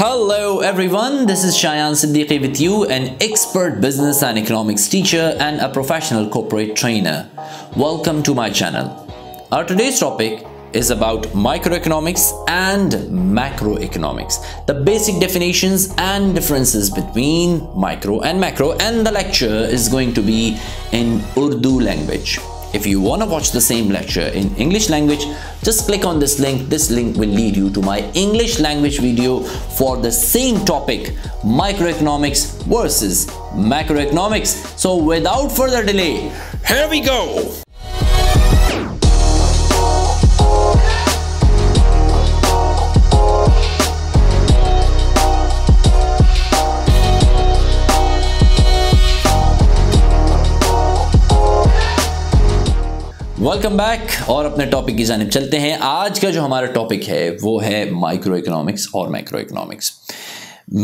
Hello everyone, this is Shayan Siddiqui with you, an expert business and economics teacher and a professional corporate trainer. Welcome to my channel. Our today's topic is about microeconomics and macroeconomics, the basic definitions and differences between micro and macro, and the lecture is going to be in Urdu language. If you want to watch the same lecture in English language, just click on this link. This link will lead you to my English language video for the same topic, microeconomics versus macroeconomics. So without further delay, here we go. Welcome back और अपने topic की जानिब चलते हैं। आज का जो हमारा टॉपिक है वो है माइक्रो इकोनॉमिक्स और मैक्रो इकोनॉमिक्स।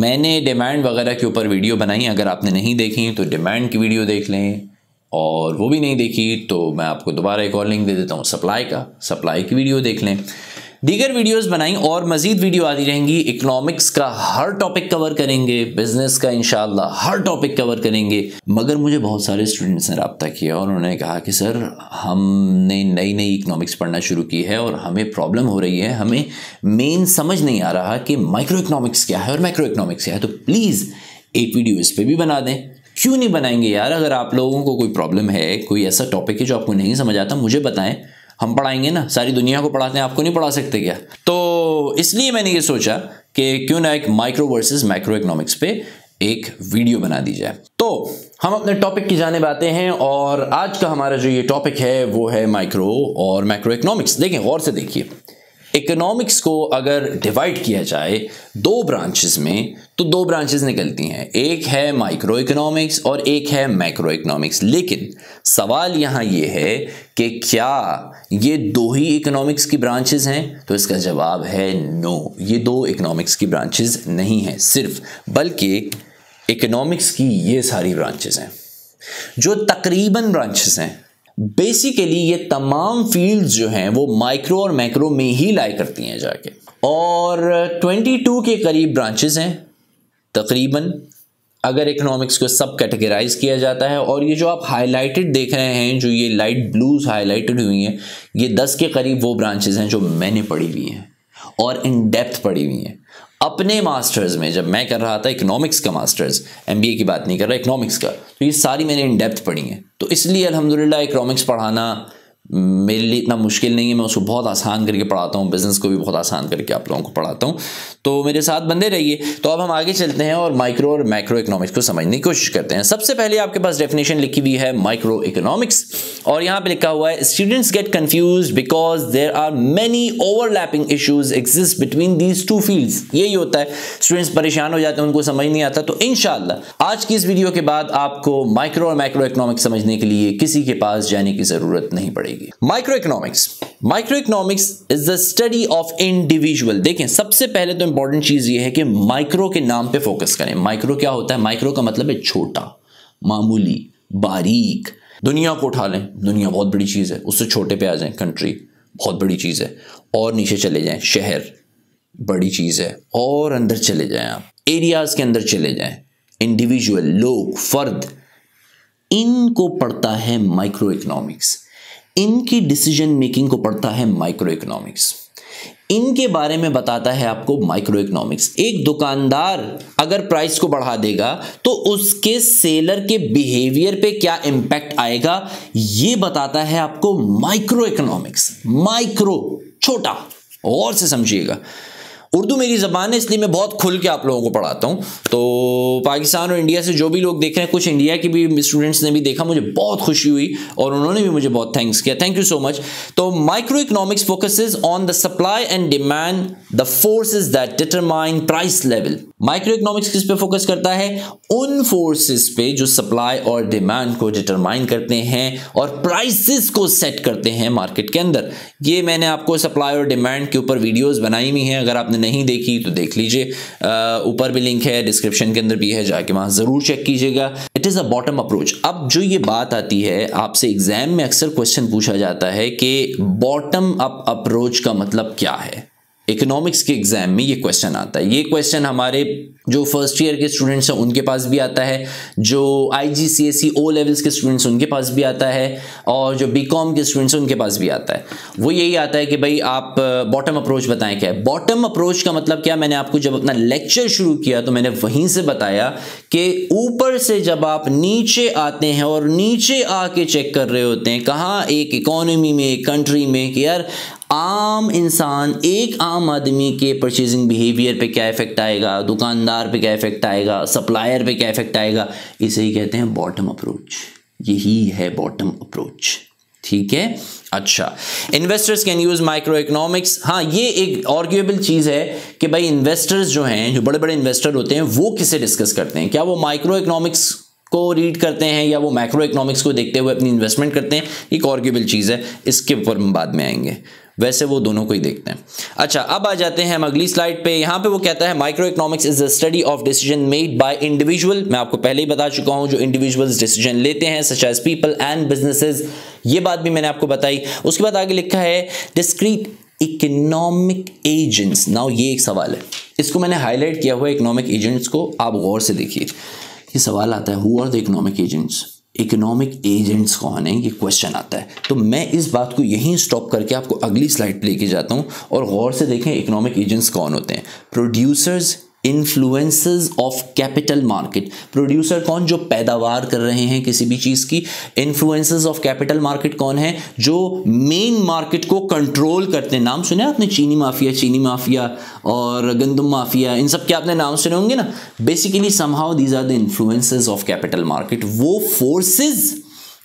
मैंने डिमांड वगैरह के ऊपर वीडियो बनाई, अगर आपने नहीं देखी तो डिमांड की वीडियो देख लें, और वो भी नहीं देखी तो मैं आपको दोबारा एक और लिंक दे देता हूँ सप्लाई की वीडियो देख लें। दीगर वीडियोस बनाई और मज़ीद वीडियो आती रहेंगी। इकोनॉमिक्स का हर टॉपिक कवर करेंगे, बिज़नेस का इंशाल्लाह हर टॉपिक कवर करेंगे। मगर मुझे बहुत सारे स्टूडेंट्स ने रब्ता किया और उन्होंने कहा कि सर हमने नई इकोनॉमिक्स पढ़ना शुरू की है और हमें प्रॉब्लम हो रही है, हमें मेन समझ नहीं आ रहा कि माइक्रो इकोनॉमिक्स क्या है और मैक्रो इकोनॉमिक्स क्या है, तो प्लीज़ एक वीडियो इस पर भी बना दें। क्यों नहीं बनाएंगे यार, अगर आप लोगों को कोई प्रॉब्लम है, कोई ऐसा टॉपिक है जो आपको नहीं समझ आता, मुझे बताएं, हम पढ़ाएंगे ना। सारी दुनिया को पढ़ाते हैं, आपको नहीं पढ़ा सकते क्या? तो इसलिए मैंने ये सोचा कि क्यों ना एक माइक्रो वर्सेस मैक्रो इकोनॉमिक्स पे एक वीडियो बना दी जाए। तो हम अपने टॉपिक की जानिब आते हैं और आज का हमारा जो ये टॉपिक है वो है माइक्रो और मैक्रो इकोनॉमिक्स। देखें, गौर से देखिए, इकोनॉमिक्स को अगर डिवाइड किया जाए दो ब्रांचेस में तो दो ब्रांचेस निकलती हैं, एक है माइक्रो इकोनॉमिक्स और एक है मैक्रो इकोनॉमिक्स। लेकिन सवाल यहाँ ये है कि क्या ये दो ही इकोनॉमिक्स की ब्रांचेस हैं? तो इसका जवाब है नो, ये दो इकोनॉमिक्स की ब्रांचेस नहीं हैं सिर्फ, बल्कि इकोनॉमिक्स की ये सारी ब्रांचेस हैं जो तकरीबन ब्रांचेस हैं। बेसिकली ये तमाम फील्ड्स जो हैं वो माइक्रो और मैक्रो में ही लाई करती हैं जाके, और 22 के करीब ब्रांचेस हैं तकरीबन अगर इकोनॉमिक्स को सब कैटेगराइज किया जाता है। और ये जो आप हाईलाइटेड देख रहे हैं, जो ये लाइट ब्लूज हाईलाइटेड हुई हैं, ये 10 के करीब वो ब्रांचेस हैं जो मैंने पढ़ी हुई हैं और इन डेप्थ पढ़ी हुई हैं अपने मास्टर्स में। जब मैं कर रहा था इकोनॉमिक्स का मास्टर्स, एमबीए की बात नहीं कर रहा, इकोनॉमिक्स का, तो ये सारी मैंने इन डेप्थ पढ़ी हैं। तो इसलिए अल्हम्दुलिल्लाह इकोनॉमिक्स पढ़ाना मेरे लिए इतना मुश्किल नहीं है, मैं उसको बहुत आसान करके पढ़ाता हूँ, बिज़नेस को भी बहुत आसान करके आप लोगों को पढ़ाता हूँ। तो मेरे साथ बंदे रहिए। तो अब हम आगे चलते हैं और माइक्रो और मैक्रो इकोनॉमिक्स को समझने की कोशिश करते हैं। सबसे पहले आपके पास डेफिनेशन लिखी हुई है माइक्रो इकोनॉमिक्स, और यहाँ पे लिखा हुआ है students get confuse because there are many overlapping issues exist between these two fields. यही होता है, स्टूडेंट्स परेशान हो जाते हैं, उनको समझ नहीं आता। तो इंशाल्लाह आज की इस वीडियो के बाद आपको माइक्रो और मैक्रो इकोनॉमिक्स समझने के लिए किसी के पास जाने की ज़रूरत नहीं पड़ेगी। Microeconomics is the study of individual. देखें, सबसे पहले तो इंपॉर्टेंट चीज ये है कि माइक्रो के नाम पे फोकस करें। माइक्रो क्या होता है? माइक्रो का मतलब है छोटा, मामूली, बारीक। दुनिया को उठा लें, दुनिया बहुत बड़ी चीज है, उससे छोटे पे आ जाएं, कंट्री बहुत बड़ी चीज है, और नीचे चले जाएं, शहर बड़ी चीज है, और अंदर चले जाएं, आप एरियाज के अंदर चले जाएं, इंडिविजुअल, लोग, फर्द, इनको पढ़ता है माइक्रो इकोनॉमिक्स, इनकी डिसीजन मेकिंग को पढ़ता है माइक्रो इकोनॉमिक्स, इनके बारे में बताता है आपको माइक्रो इकोनॉमिक्स। एक दुकानदार अगर प्राइस को बढ़ा देगा तो उसके सेलर के बिहेवियर पे क्या इम्पैक्ट आएगा, ये बताता है आपको माइक्रो इकोनॉमिक्स। माइक्रो छोटा, और से समझिएगा। उर्दू मेरी ज़बान है इसलिए मैं बहुत खुल के आप लोगों को पढ़ाता हूँ। तो पाकिस्तान और इंडिया से जो भी लोग देख रहे हैं, कुछ इंडिया के भी स्टूडेंट्स ने भी देखा, मुझे बहुत खुशी हुई और उन्होंने भी मुझे बहुत थैंक्स किया, थैंक यू सो मच। तो micro economics focuses on the supply and demand, the forces that determine price level. Micro economics किस पे फोकस करता है? उन फोर्सेस पे जो सप्लाई और डिमांड को डिटरमाइन करते हैं और प्राइसेस को सेट करते हैं मार्केट के अंदर। ये मैंने आपको सप्लाई और डिमांड के ऊपर वीडियोज़ बनाई हुई हैं, अगर आपने नहीं देखी तो देख लीजिए, ऊपर भी लिंक है, डिस्क्रिप्शन के अंदर भी है, जाके वहां जरूर चेक कीजिएगा। It is a bottom approach. अब जो ये बात आती है, आपसे एग्जाम में अक्सर क्वेश्चन पूछा जाता है कि बॉटम अप अप्रोच का मतलब क्या है? इकोनॉमिक्स के एग्जाम में ये क्वेश्चन आता है। ये क्वेश्चन हमारे जो फर्स्ट ईयर के स्टूडेंट्स हैं उनके पास भी आता है, जो IGCSE ओ लेवल्स के स्टूडेंट्स उनके पास भी आता है, और जो बीकॉम के स्टूडेंट्स हैं उनके पास भी आता है। वो यही आता है कि भाई आप बॉटम अप्रोच बताएं क्या है। बॉटम अप्रोच का मतलब क्या, मैंने आपको जब अपना लेक्चर शुरू किया तो मैंने वहीं से बताया कि ऊपर से जब आप नीचे आते हैं और नीचे आके चेक कर रहे होते हैं कहाँ, एक इकोनॉमी में, एक कंट्री में, कि यार आम इंसान, एक आम आदमी के परचेजिंग बिहेवियर पे क्या इफेक्ट आएगा, दुकानदार पे क्या इफेक्ट आएगा, सप्लायर पे क्या इफेक्ट आएगा, इसे ही कहते हैं बॉटम अप्रोच। यही है बॉटम अप्रोच, ठीक है। अच्छा, investors can use micro economics. हाँ, ये एक आर्ग्यूएबल चीज़ है कि भाई इन्वेस्टर्स जो हैं, जो बड़े बड़े इन्वेस्टर होते हैं, वो किसे डिस्कस करते हैं, क्या वो माइक्रो इकोनॉमिक्स को रीड करते हैं या वो मैक्रो इकोनॉमिक्स को देखते हुए अपनी इन्वेस्टमेंट करते हैं, एक आर्ग्यूएबल चीज़ है, इसके ऊपर हम बाद में आएंगे। वैसे वो दोनों को ही देखते हैं। अच्छा, अब आ जाते हैं हम अगली स्लाइड पे। यहाँ पे वो कहता है micro economics is the study of decision made by individual. मैं आपको पहले ही बता चुका हूँ जो इंडिविजुअल्स डिसीजन लेते हैं, such as people and businesses, ये बात भी मैंने आपको बताई। उसके बाद आगे लिखा है डिस्क्रीट इकोनॉमिक एजेंट्स। नाउ ये एक सवाल है, इसको मैंने हाईलाइट किया हुआ है, इकोनॉमिक एजेंट्स को आप गौर से देखिए। ये सवाल आता है who are the economic agents, economic agents कौन है, ये क्वेश्चन आता है। तो मैं इस बात को यहीं स्टॉप करके आपको अगली स्लाइड पे लेके जाता हूँ और गौर से देखें इकोनॉमिक एजेंट्स कौन होते हैं। Producers influences of capital market. Producer कौन, जो पैदावार कर रहे हैं किसी भी चीज़ की। इन्फ्लुएंसेस ऑफ कैपिटल मार्केट कौन है, जो मेन मार्केट को कंट्रोल करते हैं। नाम सुने आपने चीनी माफिया, और गंदम माफिया, इन सब के आपने नाम सुने होंगे ना। Basically somehow these are the influences of capital market, वो फोर्सेस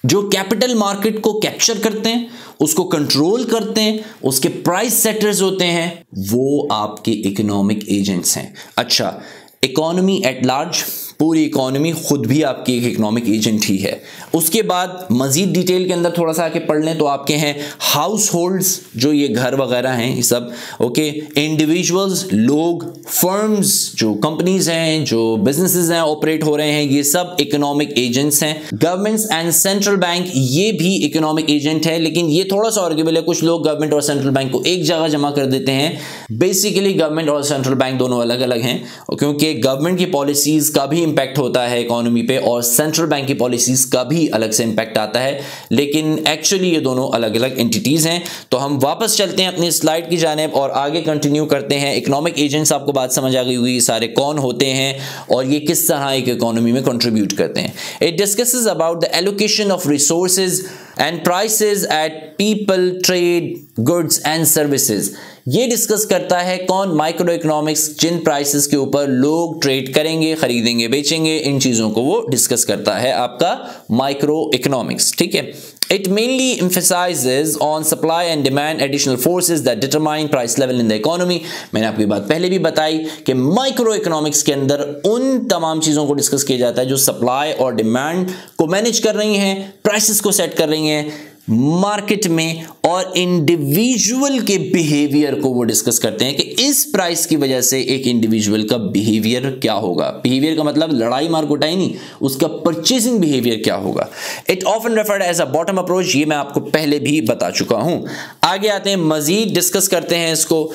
जो कैपिटल मार्केट को कैप्चर करते हैं, उसको कंट्रोल करते हैं, उसके प्राइस सेटर्स होते हैं, वो आपके इकोनॉमिक एजेंट्स हैं। अच्छा, इकोनॉमी एट लार्ज, पूरी इकोनॉमी खुद भी आपकी एक इकोनॉमिक एजेंट ही है। उसके बाद मजीद डिटेल के अंदर थोड़ा सा आके पढ़ लें तो आपके हैं हाउस होल्ड्स, जो ये घर वगैरह हैं ये सब, ओके। इंडिविजुअल्स, लोग, फर्म्स, जो कंपनीज हैं, जो बिजनेसेस हैं ऑपरेट हो रहे हैं, ये सब इकोनॉमिक एजेंट्स हैं। गवर्नमेंट्स एंड सेंट्रल बैंक, ये भी इकोनॉमिक एजेंट है, लेकिन ये थोड़ा सा आर्ग्यूएबल है। कुछ लोग गवर्नमेंट और सेंट्रल बैंक को एक जगह जमा कर देते हैं। बेसिकली गवर्नमेंट और सेंट्रल बैंक दोनों अलग अलग हैं, क्योंकि गवर्नमेंट की पॉलिसीज का भी इंपैक्ट होता है इकोनॉमी पे और सेंट्रल बैंक की पॉलिसीज का भी अलग से इंपैक्ट आता है, लेकिन एक्चुअली ये दोनों अलग अलग एंटिटीज हैं। तो हम वापस चलते हैं अपनी स्लाइड की जानिब और आगे कंटिन्यू करते हैं। इकोनॉमिक एजेंट्स, आपको बात समझ आ गई होगी सारे कौन होते हैं और ये किस तरह एक इकोनॉमी में कंट्रीब्यूट करते हैं। It discusses about the allocation of resources and prices at people, trade, goods and services. ये डिस्कस करता है कौन, माइक्रो इकोनॉमिक्स, जिन प्राइसेस के ऊपर लोग ट्रेड करेंगे, खरीदेंगे, बेचेंगे, इन चीज़ों को वो डिस्कस करता है आपका माइक्रो इकोनॉमिक्स, ठीक है। It mainly emphasizes on supply and demand, additional forces that determine price level in the economy. मैंने आपको ये बात पहले भी बताई कि माइक्रो इकोनॉमिक्स के अंदर उन तमाम चीज़ों को डिस्कस किया जाता है जो सप्लाई और डिमांड को मैनेज कर रही हैं, प्राइसेस को सेट कर रही हैं मार्केट में, और इंडिविजुअल के बिहेवियर को वो डिस्कस करते हैं कि इस प्राइस की वजह से एक इंडिविजुअल का बिहेवियर क्या होगा। बिहेवियर का मतलब लड़ाई मार कुटाई नहीं, उसका परचेसिंग बिहेवियर क्या होगा। It often referred as a bottom approach, ये मैं आपको पहले भी बता चुका हूं। आगे आते हैं, मजीद डिस्कस करते हैं इसको।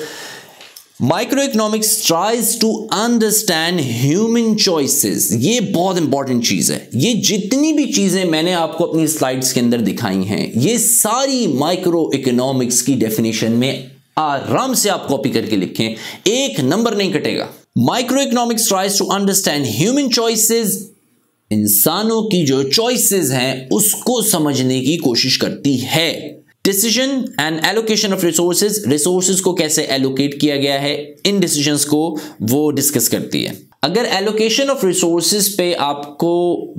Micro economics tries to understand human choices, ये बहुत इंपॉर्टेंट चीज़ है। ये जितनी भी चीज़ें मैंने आपको अपनी स्लाइड्स के अंदर दिखाई हैं, ये सारी माइक्रो इकोनॉमिक्स की डेफिनेशन में आराम से आप कॉपी करके लिखें, एक नंबर नहीं कटेगा। Micro economics tries to understand human choices, इंसानों की जो चॉइसेस हैं उसको समझने की कोशिश करती है। Decision and allocation of resources, resources को कैसे एलोकेट किया गया है, इन डिसीजंस को वो डिस्कस करती है। अगर एलोकेशन ऑफ रिसोर्सेज पे आपको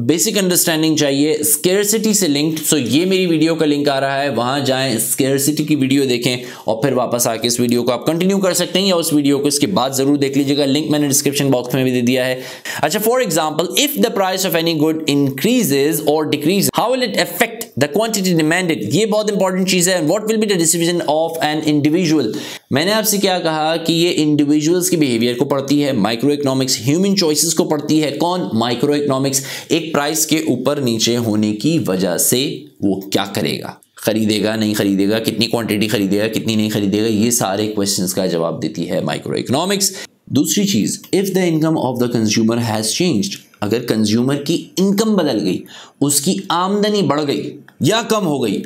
बेसिक अंडरस्टैंडिंग चाहिए, स्केर्सिटी से लिंक्ड, सो ये मेरी वीडियो का लिंक आ रहा है, वहाँ जाएं, स्केर्सिटी की वीडियो देखें और फिर वापस आके इस वीडियो को आप कंटिन्यू कर सकते हैं, या उस वीडियो को इसके बाद ज़रूर देख लीजिएगा, लिंक मैंने डिस्क्रिप्शन बॉक्स में भी दे दिया है। अच्छा, for example, if the price of any good increases और decrease, how will it affect the quantity demanded, ये बहुत इंपॉर्टेंट चीज़ है। What will be the decision of an individual, मैंने आपसे क्या कहा कि ये इंडिविजुअल्स के बिहेवियर को पढ़ती है माइक्रो इकोनॉमिक्स, ह्यूमन चॉइसेस को पढ़ती है कौन, माइक्रो इकोनॉमिक्स। एक प्राइस के ऊपर नीचे होने की वजह से वो क्या करेगा, ख़रीदेगा नहीं ख़रीदेगा, कितनी क्वांटिटी ख़रीदेगा कितनी नहीं ख़रीदेगा, ये सारे क्वेश्चंस का जवाब देती है माइक्रो इकोनॉमिक्स। दूसरी चीज़, if the income of the consumer has changed, अगर कंज्यूमर की इनकम बदल गई, उसकी आमदनी बढ़ गई या कम हो गई,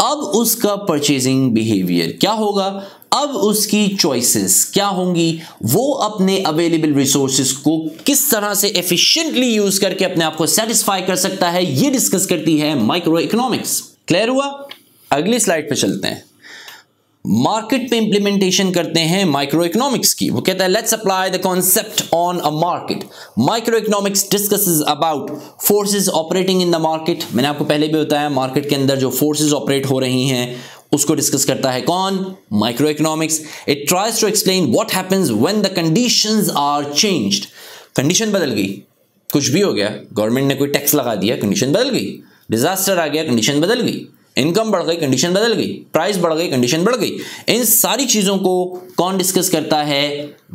अब उसका परचेजिंग बिहेवियर क्या होगा, अब उसकी चॉइसेस क्या होंगी, वो अपने अवेलेबल रिसोर्सेज को किस तरह से एफिशिएंटली यूज करके अपने आप को सेटिस्फाई कर सकता है, ये डिस्कस करती है माइक्रो इकोनॉमिक्स। क्लियर हुआ? अगली स्लाइड पे चलते हैं। मार्केट पे इंप्लीमेंटेशन करते हैं माइक्रो इकोनॉमिक्स की। वो कहता है let's apply the concept on a market. Micro economics discusses about forces operating in the market. मैंने आपको पहले भी बताया मार्केट के अंदर जो फोर्सेस ऑपरेट हो रही हैं उसको डिस्कस करता है कौन? Micro economics. It tries to explain what happens when the conditions are changed. Condition बदल गई, कुछ भी हो गया, गवर्नमेंट ने कोई टैक्स लगा दिया, कंडीशन बदल गई, डिजास्टर आ गया, कंडीशन बदल गई, इनकम बढ़ गई, कंडीशन बदल गई, प्राइस बढ़ गई, कंडीशन बढ़ गई। इन सारी चीज़ों को कौन डिस्कस करता है?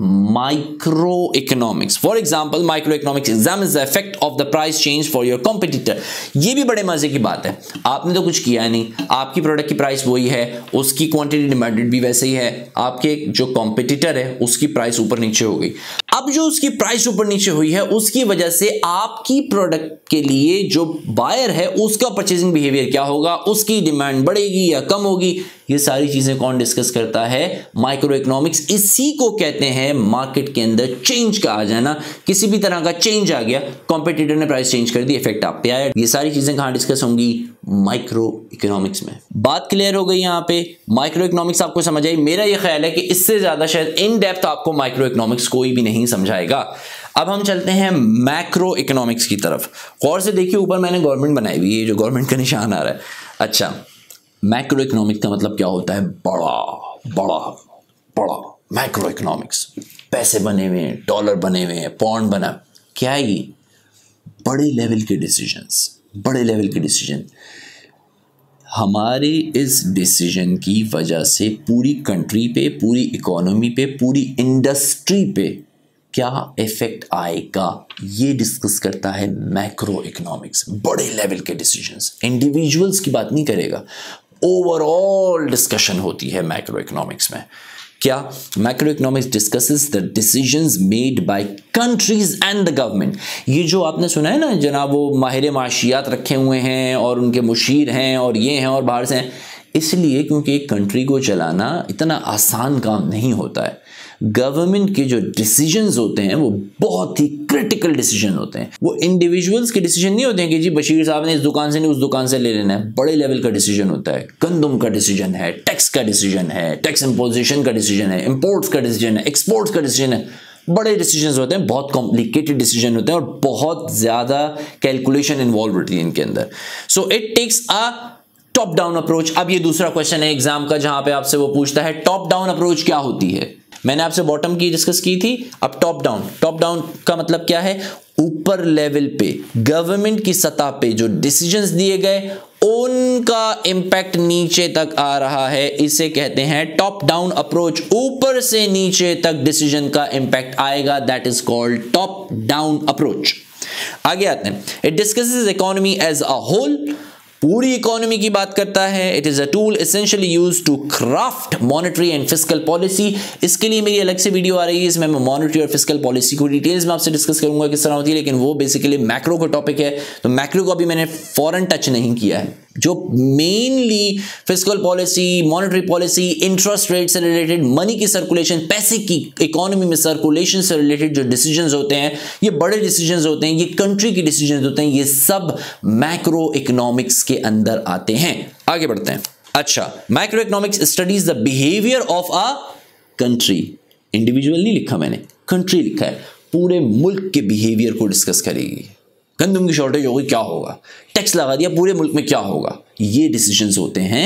Micro economics. For example micro economics exam is the effect of the price change for your competitor. ये भी बड़े मजे की बात है, आपने तो कुछ किया नहीं, आपकी प्रोडक्ट की प्राइस वही है, उसकी क्वांटिटी डिमांडेड भी वैसे ही है, आपके जो कॉम्पिटिटर है उसकी प्राइस ऊपर नीचे हो गई। अब जो उसकी प्राइस ऊपर नीचे हुई है उसकी वजह से आपकी प्रोडक्ट के लिए जो बायर है उसका परचेजिंग बिहेवियर क्या होगा, उसकी डिमांड बढ़ेगी या कम होगी, ये सारी चीज़ें कौन डिस्कस करता है? Micro economics. इसी को कहते हैं मार्केट के अंदर चेंज का आ जाना। किसी भी तरह का चेंज आ गया, कॉम्पिटिटर ने प्राइस चेंज कर दी, इफेक्ट आप पे आया। ये सारी चीज़ें कहाँ डिस्कस होंगी? माइक्रो इकोनॉमिक्स में। बात क्लियर हो गई यहाँ पे? माइक्रो इकोनॉमिक्स आपको समझ आई? मेरा ये ख्याल है कि इससे ज़्यादा शायद इन डेप्थ आपको माइक्रो इकोनॉमिक्स कोई भी नहीं समझाएगा। अब हम चलते हैं मैक्रो इकोनॉमिक्स की तरफ। गौर से देखिए, ऊपर मैंने गवर्नमेंट बनाई हुई है, जो गवर्नमेंट का निशान आ रहा है। अच्छा, मैक्रो इकोनॉमिक्स का मतलब क्या होता है? बड़ा बड़ा बड़ा। मैक्रो इकोनॉमिक्स, पैसे बने हुए हैं, डॉलर बने हुए हैं, पौंड बना, क्या है ये? बड़े लेवल के डिसीजंस, बड़े लेवल के डिसीजन। हमारे इस डिसीजन की वजह से पूरी कंट्री पे, पूरी इकोनॉमी पे, पूरी इंडस्ट्री पे क्या इफेक्ट आएगा, ये डिस्कस करता है मैक्रो इकोनॉमिक्स। बड़े लेवल के डिसीजंस, इंडिविजुअल्स की बात नहीं करेगा, ओवरऑल डिस्कशन होती है मैक्रो इकोनॉमिक्स में। क्या? Macro economics discusses the decisions made by countries and the government. ये जो आपने सुना है ना जनाब, वो माहिर माशियात रखे हुए हैं और उनके मुशीर हैं और ये हैं और बाहर से हैं, इसलिए क्योंकि एक कंट्री को चलाना इतना आसान काम नहीं होता है। गवर्नमेंट के जो डिसीजंस होते हैं वो बहुत ही क्रिटिकल डिसीजन होते हैं। वो इंडिविजुअल्स के डिसीजन नहीं होते हैं कि जी बशीर साहब ने इस दुकान से नहीं उस दुकान से ले लेना है। बड़े लेवल का डिसीजन होता है, गंदम का डिसीजन है, टैक्स का डिसीजन है, टैक्स इम्पोजिशन का डिसीजन है, इम्पोर्ट्स का डिसीजन है, एक्सपोर्ट्स का डिसीजन है। बड़े डिसीजंस होते हैं, बहुत कॉम्प्लिकेटेड डिसीजन होते हैं और बहुत ज़्यादा कैलकुलेशन इन्वॉल्व होती है इनके अंदर। So it takes a top down approach. अब ये दूसरा क्वेश्चन है एग्जाम का जहां पे आपसे वो पूछता है टॉप डाउन अप्रोच क्या होती है। मैंने आपसे बॉटम की डिस्कस की थी, अब टॉप डाउन। टॉप डाउन का मतलब क्या है? ऊपर लेवल पे, गवर्नमेंट की सतह पे जो डिसीजंस दिए गए उनका इंपैक्ट नीचे तक आ रहा है, इसे कहते हैं टॉप डाउन अप्रोच। ऊपर से नीचे तक डिसीजन का इंपैक्ट आएगा, that is called top down approach. आगे आते हैं। It discusses economy as a whole, पूरी इकोनॉमी की बात करता है। It is a tool essentially use to craft monetary and fiscal policy. इसके लिए मेरी अलग से वीडियो आ रही है, इसमें मैं मॉनेटरी और फिस्कल पॉलिसी को डिटेल्स में आपसे डिस्कस करूंगा किस तरह होती है, लेकिन वो बेसिकली मैक्रो का टॉपिक है, तो मैक्रो को अभी मैंने फॉरन टच नहीं किया है। जो mainly fiscal policy, monetary policy, interest rate से रिलेटेड, मनी की सर्कुलेशन, पैसे की इकोनॉमी में सर्कुलेशन से रिलेटेड जो डिसीजंस होते हैं, ये बड़े डिसीजंस होते हैं, ये कंट्री के डिसीजंस होते हैं, ये सब मैक्रो इकोनॉमिक्स के अंदर आते हैं। आगे बढ़ते हैं। अच्छा, macro economics studies the behaviour of a country. Individual नहीं लिखा मैंने, कंट्री लिखा है। पूरे मुल्क के बिहेवियर को डिस्कस करेगी। गंदम की शॉर्टेज होगी, क्या होगा? टैक्स लगा दिया, पूरे मुल्क में क्या होगा? ये डिसीजंस होते हैं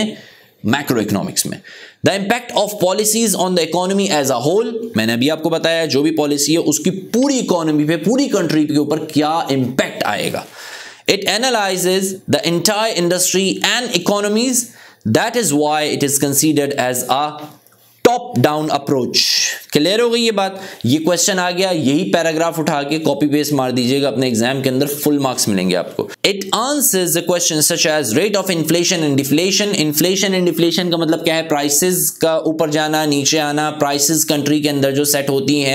मैक्रो इकोनॉमिक्स में। The impact of policies on the economy as a whole, मैंने अभी आपको बताया जो भी पॉलिसी है उसकी पूरी इकोनॉमी पे, पूरी कंट्री के ऊपर क्या इम्पैक्ट आएगा। It analyses the entire industry and economies, that is why it is considered as a top down approach. Clear हो गई ये बात। ये क्वेश्चन आ गया, यही पैराग्राफ उठा के कॉपी पेस्ट मार दीजिएगा अपने एग्जाम के अंदर, फुल मार्क्स मिलेंगे आपको। It answers the question such as rate of inflation and deflation. Inflation and deflation का मतलब क्या है, प्राइसेस का ऊपर जाना नीचे आना, प्राइसेस कंट्री के अंदर जो सेट होती हैं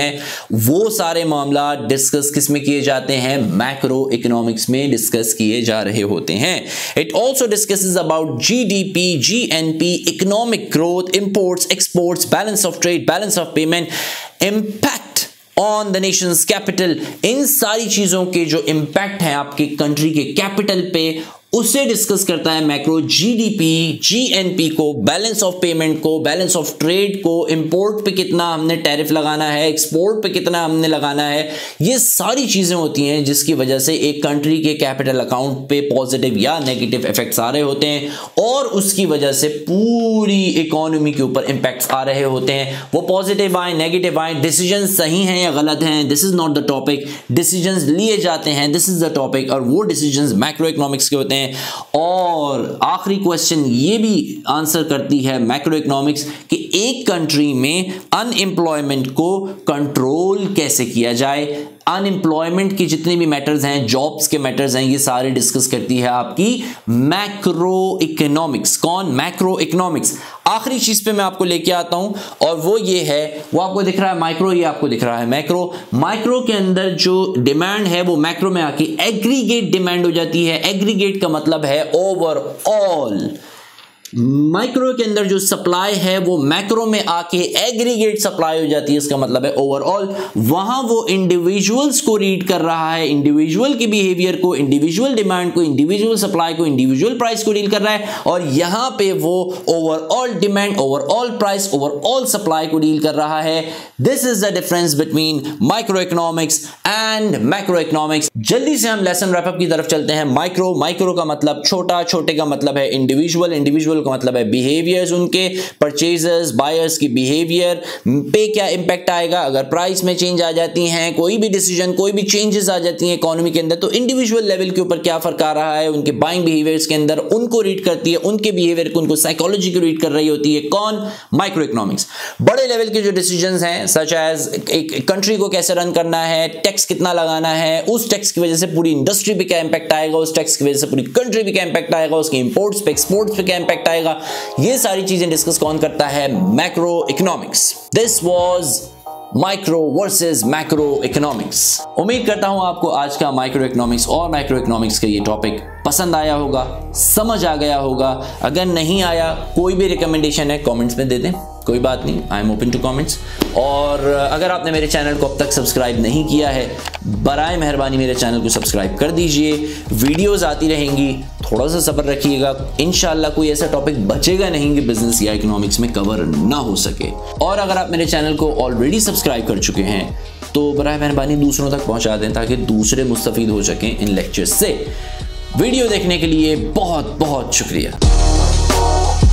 वो सारे मामला डिस्कस किस में किए जाते हैं, मैक्रो इकोनॉमिक्स में डिस्कस किए जा रहे होते हैं। It also discusses about GDP, GNP, economic growth, imports, exports, balance of trade, balance of payment, impact on the nation's capital. इन सारी चीजों के जो इम्पैक्ट है आपके कंट्री के कैपिटल पे उसे डिस्कस करता है मैक्रो। जीडीपी, जीएनपी को, बैलेंस ऑफ पेमेंट को, बैलेंस ऑफ ट्रेड को, इंपोर्ट पे कितना हमने टैरिफ लगाना है, एक्सपोर्ट पे कितना हमने लगाना है, ये सारी चीज़ें होती हैं जिसकी वजह से एक कंट्री के कैपिटल अकाउंट पे पॉजिटिव या नेगेटिव इफेक्ट्स आ रहे होते हैं और उसकी वजह से पूरी इकोनॉमी के ऊपर इम्पैक्ट्स आ रहे होते हैं। वो पॉजिटिव आए नेगेटिव आए, डिसीजन सही हैं या गलत हैं, this is not the topic. Decision लिए जाते हैं, दिस इज़ द टॉपिक, और वो डिसीजन मैक्रो इकोनॉमिक्स के होते हैं। और आखिरी क्वेश्चन ये भी आंसर करती है मैक्रो इकोनॉमिक्स कि एक कंट्री में अनएम्प्लॉयमेंट को कंट्रोल कैसे किया जाए। अनएम्प्लॉयमेंट के जितने भी मैटर्स हैं, जॉब्स के मैटर्स हैं, ये सारे डिस्कस करती है आपकी मैक्रो इकोनॉमिक्स। कौन? Macro economics. आखिरी चीज पे मैं आपको लेके आता हूं और वो ये है, वो आपको दिख रहा है माइक्रो, ये आपको दिख रहा है मैक्रो। माइक्रो के अंदर जो डिमांड है वो मैक्रो में आके एग्रीगेट डिमांड हो जाती है। एग्रीगेट का मतलब है ओवरऑल। माइक्रो के अंदर जो सप्लाई है वो मैक्रो में आके एग्रीगेट सप्लाई हो जाती है, इसका मतलब है ओवरऑल। वहां वो इंडिविजुअल्स को रीड कर रहा है, इंडिविजुअल के बिहेवियर को, इंडिविजुअल डिमांड को, इंडिविजुअल सप्लाई को, इंडिविजुअल प्राइस को डील कर रहा है, और यहाँ पे वो overall demand, overall price, overall supply को डील कर रहा है। This is the difference between micro economics and macro economics. जल्दी से हम लेसन रैपअप की तरफ चलते हैं। माइक्रो, माइक्रो का मतलब छोटा, छोटे का मतलब है इंडिविजुअल, इंडिविजुअल का मतलब है बिहेवियर्स उनके, परचेजर्स, बायर्स की बिहेवियर पे क्या इंपैक्ट आएगा अगर प्राइस में चेंज आ जाती हैं, कोई भी डिसीजन, कोई भी चेंजेस आ जाती हैं इकोनॉमी के अंदर, तो इंडिविजुअल लेवल के ऊपर क्या फर्क आ रहा है उनके बाइंग बिहेवियर्स के अंदर, उनको रीड करती है, उनके बिहेवियर को, उनको साइकोलॉजी को रीड कर रही होती है। कौन? Micro economics. बड़े लेवल के जो डिसीजन हैं सच एज एक कंट्री को कैसे रन करना है, टैक्स कितना लगाना है, उस टैक्स की वजह से पूरी इंडस्ट्री पर क्या इंपैक्ट आएगा, उस टैक्स की वजह से पूरी कंट्री पर क्या इंपैक्ट आएगा, उसके इंपोर्ट्स पर, एक्सपोर्ट्स पर क्या इंपैक्ट आएगा, ये सारी चीजें डिस्कस कौन करता है? Macro economics. This was micro versus macro economics. उम्मीद करता हूं आपको आज का माइक्रो इकोनॉमिक्स और माइक्रो इकोनॉमिक्स का ये टॉपिक पसंद आया होगा, समझ आ गया होगा। अगर नहीं आया, कोई भी रिकमेंडेशन है कमेंट्स में दे दें, कोई बात नहीं, I am open to comments. और अगर आपने मेरे चैनल को अब तक सब्सक्राइब नहीं किया है, बराए मेहरबानी मेरे चैनल को सब्सक्राइब कर दीजिए। वीडियोस आती रहेंगी, थोड़ा सा सब्र रखिएगा, इंशाल्लाह कोई ऐसा टॉपिक बचेगा नहीं कि बिजनेस या इकोनॉमिक्स में कवर ना हो सके। और अगर आप मेरे चैनल को ऑलरेडी सब्सक्राइब कर चुके हैं तो बराए मेहरबानी दूसरों तक पहुँचा दें ताकि दूसरे मुस्तफीद हो सकें इन लेक्चर्स से। वीडियो देखने के लिए बहुत बहुत शुक्रिया।